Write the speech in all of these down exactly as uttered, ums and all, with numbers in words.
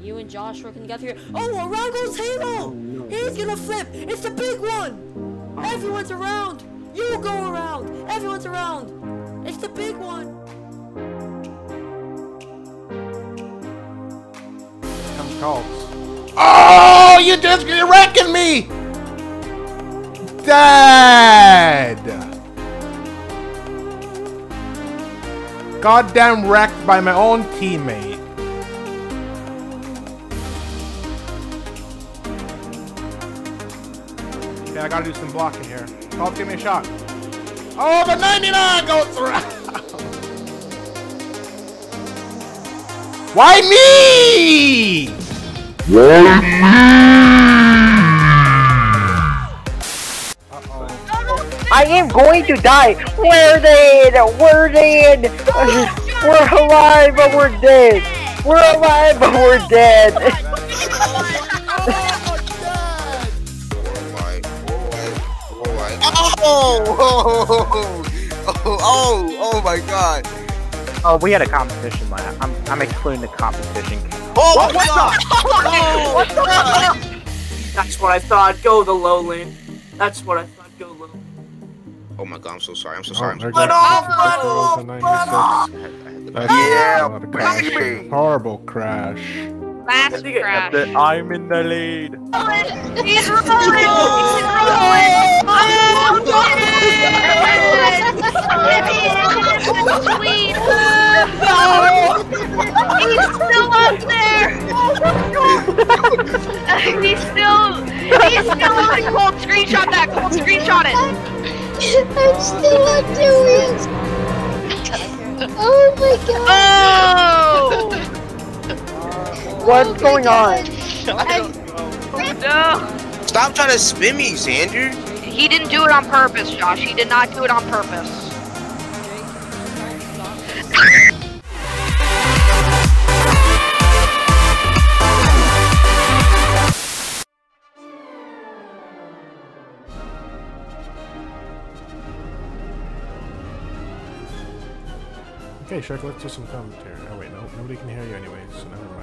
You and Joshua can get here. Oh, around goes Halo! He's gonna flip! It's the big one! Everyone's around! You go around! Everyone's around! It's the big one! Here comes Cobbs. Oh, you just, you're wrecking me! Dad! Goddamn wrecked by my own teammate. Yeah, I gotta do some blocking here. Cobbs, give me a shot. Oh, the ninety-nine goes around. Why me? Why me? Uh-oh. I am going to die. We're dead. We're dead. We're alive, but we're dead. We're alive, but we're dead. Oh, oh, oh, oh, oh my god. Oh, we had a competition lap. I'm, I'm excluding the competition. Oh, what, my god. Oh, what the fuck? That's what I thought. Go the low lane. That's what I thought. Go low lane. Oh my god, I'm so sorry. I'm so sorry. Run off, run off, run off. Yeah, baby. Horrible crash. Last crash. I'm in the lead. He's rolling. He's rolling. He's still up there! He's still... He's still up there! Cold, screenshot that! Cold, screenshot it! I'm still up doing... Oh my god! Oh! What's oh going god. on? I don't know. No! Stop trying to spin me, Xander! He didn't do it on purpose, Josh. He did not do it on purpose. Okay, Shark, let's do some commentary. Oh wait, no, nobody can hear you anyway, so never mind.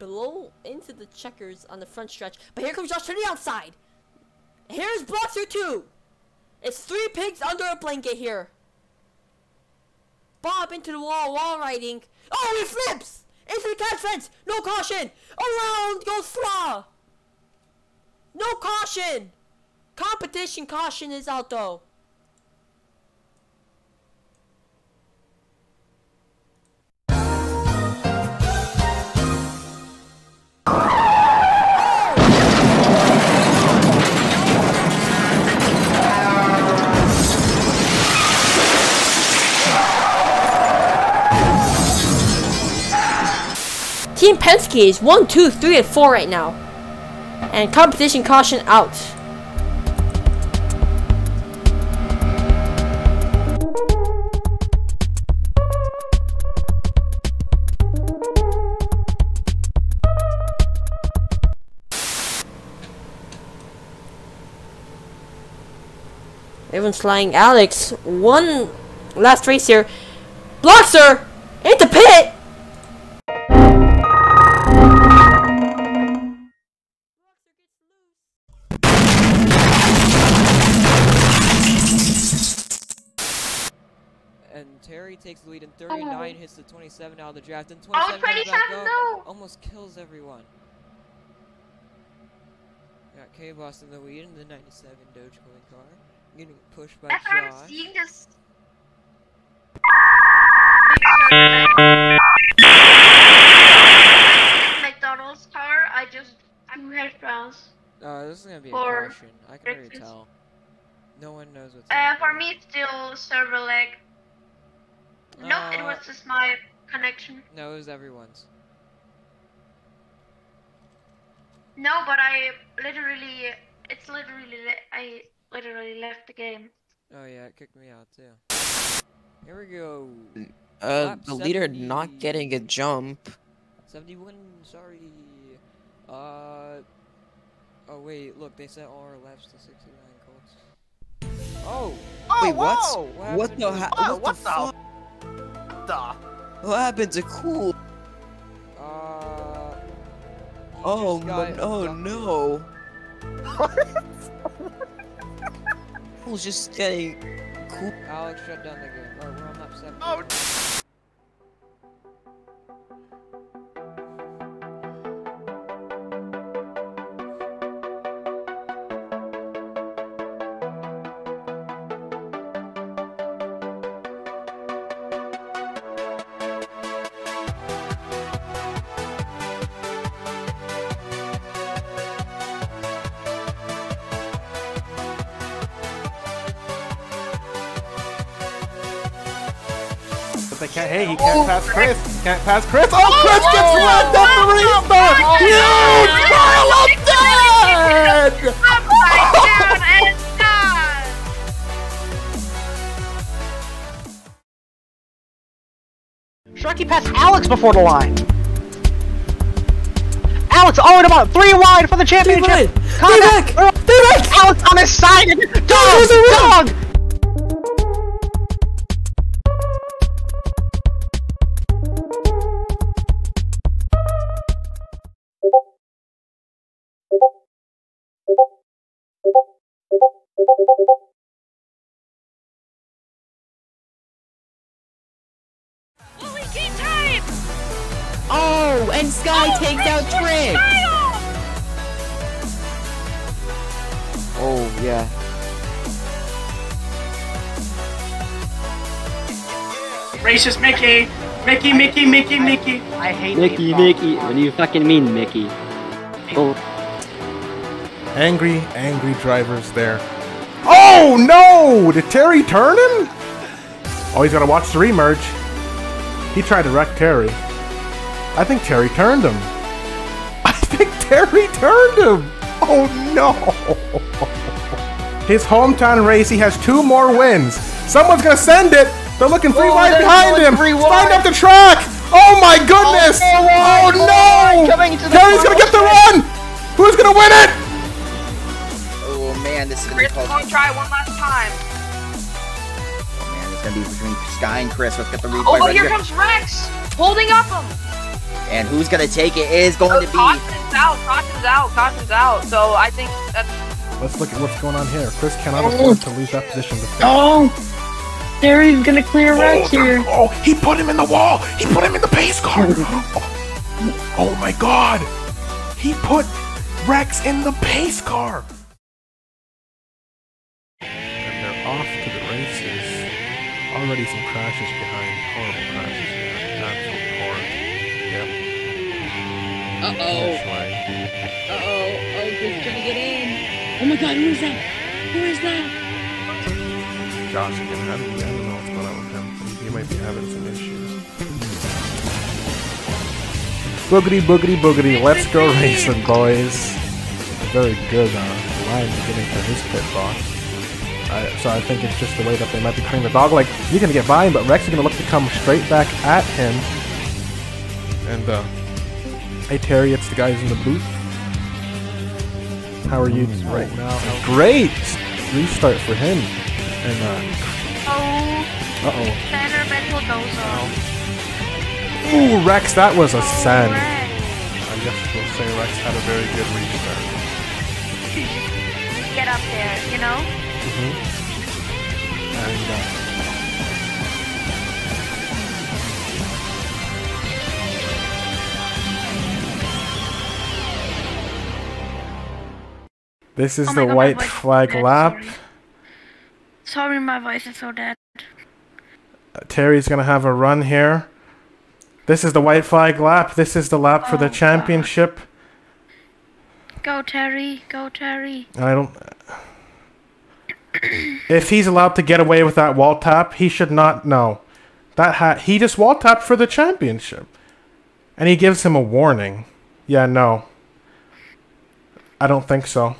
Below into the checkers on the front stretch, but here comes Josh to the outside. Here's Boxer two. It's three pigs under a blanket here. Bob into the wall, wall riding. Oh, he flips into the catch fence. No caution. Around goes Slaw. No caution. Competition caution is out though. Team Penske is one, two, three, and four right now. And competition caution out. Everyone's flying Alex. One last race here. Bloxer! Hit the pit! Terry takes the lead in thirty-nine, hits the twenty-seven out of the draft, and twenty-seven go, almost kills everyone. Got K-Boss in the lead in the ninety-seven Dogecoin car. Getting pushed by That's Josh. I'm seeing this. McDonald's car, I just, I'm red browns. Oh, this is gonna be a caution. I can already tell. No one knows what's happening. Uh, for me, it's still server lag. Uh, no, it was just my connection. No, it was everyone's. No, but I literally, it's literally, I literally left the game. Oh yeah, it kicked me out too. Here we go. Uh, Top the leader seventy. Not getting a jump. seventy-one, sorry. Uh, oh wait, look, they set all our laps to sixty-nine Colts. Oh! Oh wait, what? What, what the ha oh, What, what the, the, the What happened to Cool? Uh... Oh, no, oh no! What? Cool's just getting... Cool. Alex shut down the game. All right, we're on up seven. Oh! They can't, hey, he can't oh, pass Chris. Chris. Can't pass Chris. Oh, oh Chris gets oh, wrapped up the restart. Huge pile of dead. Sharky passed Alex before the line. Alex all in about three wide for the championship. Stay back. Stay back. Alex on his side. Dog. Dog. Oh, and Sky oh, takes Rich out Trick! Oh, yeah. Racist Mickey! Mickey, Mickey, Mickey, Mickey! I hate Mickey, Mickey. What do you fucking mean, Mickey? Oh. Angry, angry drivers there. Oh, no! Did Terry turn him? Oh, he's gotta watch the remerge. He tried to wreck Terry. I think Terry turned him. I think Terry turned him. Oh no. His hometown race, he has two more wins. Someone's gonna send it. They're looking three oh, wide behind him. Find up the track. Oh my goodness. Oh, oh no. Terry's gonna get the run. Who's gonna win it? Oh man, this is gonna be close. Chris, try one last time. Oh man, it's gonna be between Sky and Chris. Let's get the replay. Oh, right here, here comes Rex. Holding up him. And who's gonna take it is going oh, to be. Caution's out, caution's out, caution's out. So I think that's. Let's look at what's going on here. Chris cannot oh. afford to lose that position. To oh, Terry's gonna clear oh, Rex here. Oh, he put him in the wall. He put him in the pace car. Oh, oh my God, he put Rex in the pace car. And they're off to the races. Already some crashes behind. Horrible crashes. Uh oh. Uh oh. Oh, he's trying to get in. Oh my God, who is that? Who is that? Josh again. I don't know what's going on with him. He might be having some issues. Boogity, boogity, boogity. Let's go racing, boys. Very good uh, line to get into his pit box. I, so I think it's just the way that they might be cutting the dog. Like, you're going to get by him, but Rex is going to look to come straight back at him. And, uh... hey Terry, it's the guys in the booth. How are you right now? Great! Restart for him. And uh... Oh. Uh-oh. Better mental dozo. Ooh, Rex, that was a sad. I guess we'll say Rex had a very good restart. Get up there, you know? Mm-hmm. And, uh... This is oh the God, white flag lap. Sorry. sorry, my voice is so dead. Uh, Terry's gonna have a run here. This is the white flag lap. This is the lap oh for the championship. God. Go Terry, go Terry. I don't. If he's allowed to get away with that wall tap, he should not know. That hat, he just wall tapped for the championship. And he gives him a warning. Yeah, no. I don't think so.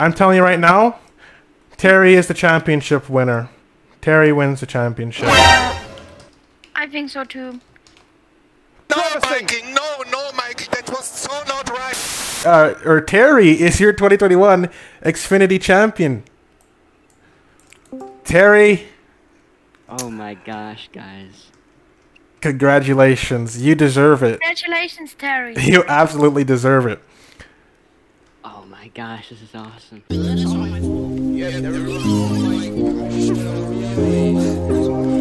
I'm telling you right now, Terry is the championship winner. Terry wins the championship. I think so too. No, Mikey, no, no, Mikey, that was so not right. Uh, or Terry is your twenty twenty-one Xfinity champion. Terry. Oh my gosh, guys. Congratulations. You deserve it. Congratulations, Terry. You absolutely deserve it. Oh my gosh, this is awesome. Yeah,